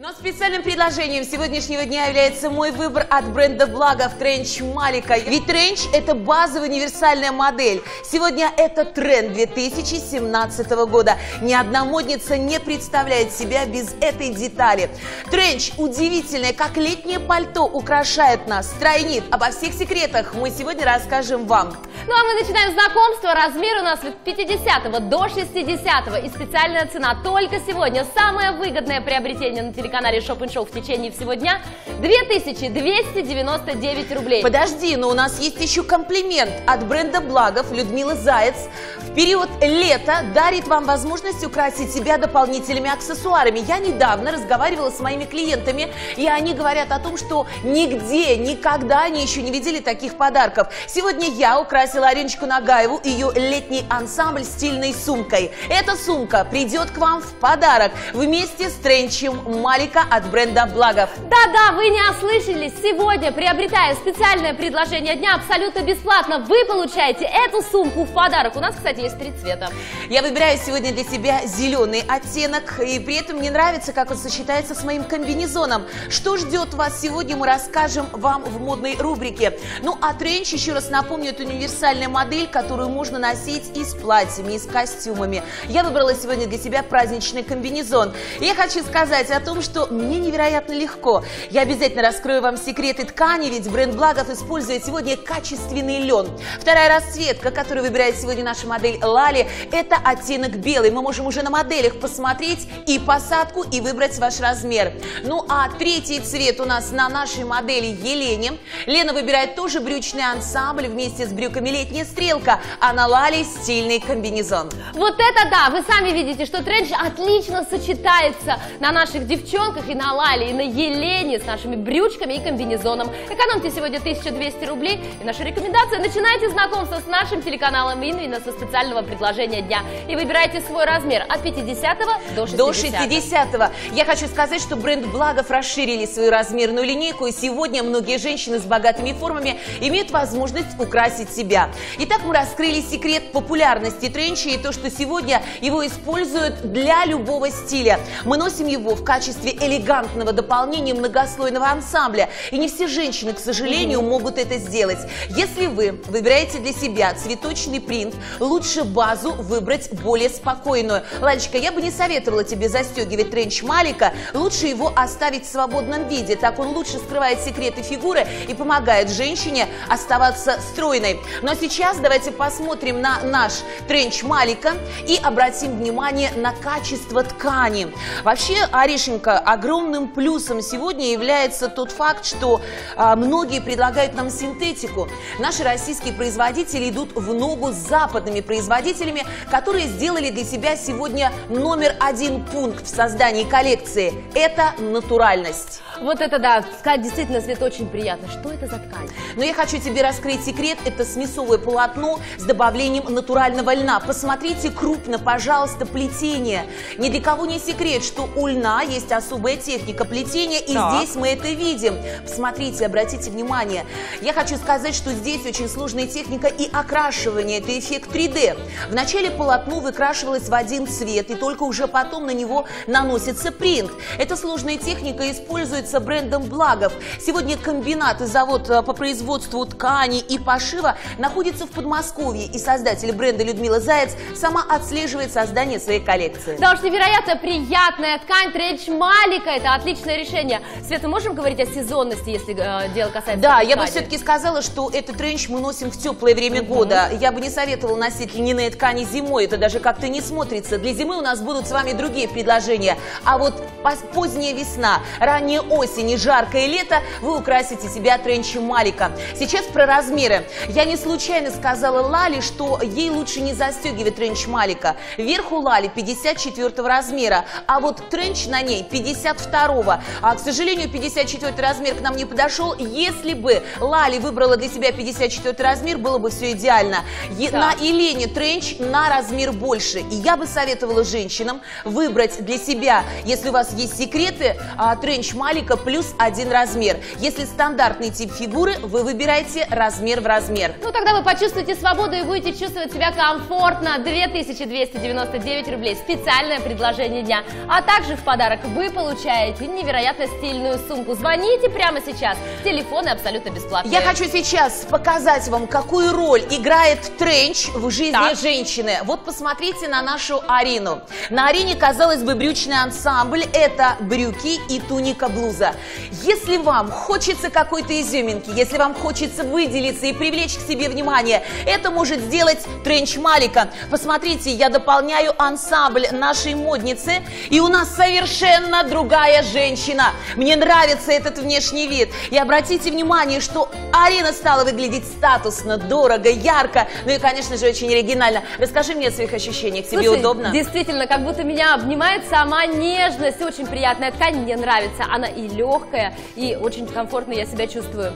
Но специальным предложением сегодняшнего дня является мой выбор от бренда Благов Тренч Малико. Ведь тренч – это базовая универсальная модель. Сегодня это тренд 2017 года. Ни одна модница не представляет себя без этой детали. Тренч удивительный, как летнее пальто, украшает нас, стройнит. Обо всех секретах мы сегодня расскажем вам. Ну а мы начинаем знакомство. Размер у нас от 50 до 60. И специальная цена только сегодня. Самое выгодное приобретение на телеканале Shop and Show в течение всего дня — 2299 рублей. Подожди, но у нас есть еще комплимент от бренда Благов. Людмила Заец в период лета дарит вам возможность украсить себя дополнительными аксессуарами. Я недавно разговаривала с моими клиентами, и они говорят о том, что нигде, никогда они еще не видели таких подарков. Сегодня я украсила Ариночку Нагаеву и ее летний ансамбль стильной сумкой. Эта сумка придет к вам в подарок вместе с тренчем Малико от бренда Благов. Да-да, вы не ослышались. Сегодня, приобретая специальное предложение дня, абсолютно бесплатно вы получаете эту сумку в подарок. У нас, кстати, есть 3 цвета. Я выбираю сегодня для себя зеленый оттенок, и при этом мне нравится, как он сочетается с моим комбинезоном. Что ждет вас сегодня, мы расскажем вам в модной рубрике. Ну а тренч, еще раз напомню, это универсальная модель, которую можно носить и с платьями, и с костюмами. Я выбрала сегодня для себя праздничный комбинезон. Я хочу сказать о том, что мне невероятно легко. Я обязательно раскрою вам секреты ткани, ведь бренд Благов использует сегодня качественный лен. Вторая расцветка, которую выбирает сегодня наша модель Лали, это оттенок белый. Мы можем уже на моделях посмотреть и посадку, и выбрать ваш размер. Ну а третий цвет у нас на нашей модели Елене. Лена выбирает тоже брючный ансамбль вместе с брюками летняя стрелка, а на Лали стильный комбинезон. Вот это да! Вы сами видите, что тренч отлично сочетается на наших девчонках, и на Лале, и на Елене с нашими брючками и комбинезоном. Экономьте сегодня 1200 рублей. И наша рекомендация: начинайте знакомство с нашим телеканалом Инвина со специального предложения дня. И выбирайте свой размер от 50 до 60. До 60. Я хочу сказать, что бренд Благов расширили свою размерную линейку, и сегодня многие женщины с богатыми формами имеют возможность украсить себя. Итак, мы раскрыли секрет популярности тренча и то, что сегодня его используют для любого стиля. Мы носим его в качестве элегантного дополнения многослойного ансамбля. И не все женщины, к сожалению, могут это сделать. Если вы выбираете для себя цветочный принт, лучше базу выбрать более спокойную. Лалечка, я бы не советовала тебе застегивать тренч Малико. Лучше его оставить в свободном виде. Так он лучше скрывает секреты фигуры и помогает женщине оставаться стройной. Но сейчас давайте посмотрим на наш тренч Малико и обратим внимание на качество ткани. Вообще, Аришенька, огромным плюсом сегодня является тот факт, что многие предлагают нам синтетику. Наши российские производители идут в ногу с западными производителями, которые сделали для себя сегодня №1 пункт в создании коллекции. Это натуральность. Вот это да, ткань действительно цвет очень приятно. Что это за ткань? Но я хочу тебе раскрыть секрет. Это смесовое полотно с добавлением натурального льна. Посмотрите крупно, пожалуйста, плетение. Ни для кого не секрет, что у льна есть особая техника плетения, и здесь мы это видим. Посмотрите, обратите внимание. Я хочу сказать, что здесь очень сложная техника и окрашивание. Это эффект 3D. Вначале полотно выкрашивалось в один цвет, и только уже потом на него наносится принт. Эта сложная техника используется брендом Благов. Сегодня комбинат и завод по производству тканей и пошива находится в Подмосковье, и создатель бренда Людмила Заец сама отслеживает создание своей коллекции. Да уж, невероятно приятная ткань тренч Малико, это отличное решение. Свет, мы можем говорить о сезонности, если дело касается ткани? Да, я бы все-таки сказала, что этот тренч мы носим в теплое время года. Я бы не советовала носить льняные ткани зимой, это даже как-то не смотрится. Для зимы у нас будут с вами другие предложения. А вот поздняя весна, ранняя осень и жаркое лето вы украсите себя тренчем Малико. Сейчас про размеры. Я не случайно сказала Лале, что ей лучше не застегивать тренч Малико. Вверх у Лали 54 размера, а вот тренч на ней 52-го. К сожалению, 54-й размер к нам не подошел. Если бы Лали выбрала для себя 54-й размер, было бы все идеально. На Елене тренч на размер больше. И я бы советовала женщинам выбрать для себя, если у вас есть секреты, тренч Малико только плюс один размер. Если стандартный тип фигуры, вы выбираете размер в размер. Ну тогда вы почувствуете свободу и будете чувствовать себя комфортно. 2299 рублей. Специальное предложение дня. А также в подарок вы получаете невероятно стильную сумку. Звоните прямо сейчас. Телефоны абсолютно бесплатные. Я хочу сейчас показать вам, какую роль играет тренч в жизни женщины. Вот посмотрите на нашу Арину. На Арине, казалось бы, брючный ансамбль. Это брюки и туника-блуза. Если вам хочется какой-то изюминки, если вам хочется выделиться и привлечь к себе внимание, это может сделать тренч Малико. Посмотрите, я дополняю ансамбль нашей модницы, и у нас совершенно другая женщина. Мне нравится этот внешний вид. И обратите внимание, что Арина стала выглядеть статусно, дорого, ярко, ну и, конечно же, очень оригинально. Расскажи мне о своих ощущениях. Тебе удобно? Действительно, как будто меня обнимает сама нежность. Очень приятная ткань, мне нравится. Она и легкая, и очень комфортно я себя чувствую.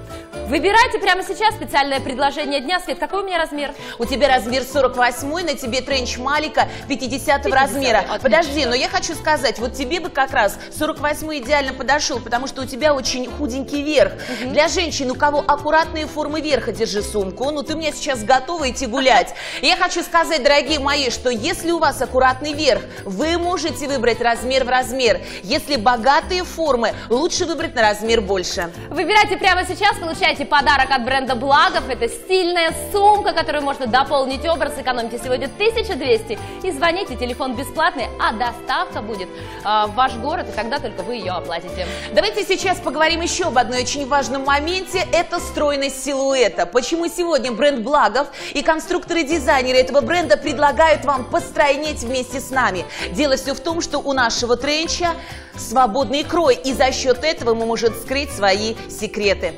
Выбирайте прямо сейчас специальное предложение дня. Свет, какой у меня размер? У тебя размер 48, на тебе тренч Малико 50 размера. Отлично. Подожди, но я хочу сказать, вот тебе бы как раз 48 идеально подошел, потому что у тебя очень худенький верх. Угу. Для женщин, у кого аккуратные формы верха, держи сумку. Ну ты мне сейчас готова идти гулять. Я хочу сказать, дорогие мои, что если у вас аккуратный верх, вы можете выбрать размер в размер. Если богатые формы, лучше выбрать на размер больше. Выбирайте прямо сейчас, получайте подарок от бренда Благов. Это стильная сумка, которую можно дополнить образ. Экономьте сегодня 1200 и звоните, телефон бесплатный, а доставка будет в ваш город, и тогда только вы ее оплатите. Давайте сейчас поговорим еще об одной очень важном моменте. Это стройность силуэта. Почему сегодня бренд Благов и конструкторы-дизайнеры этого бренда предлагают вам постройнеть вместе с нами. Дело все в том, что у нашего тренча свободный крой, и за счет этого мы можем скрыть свои секреты.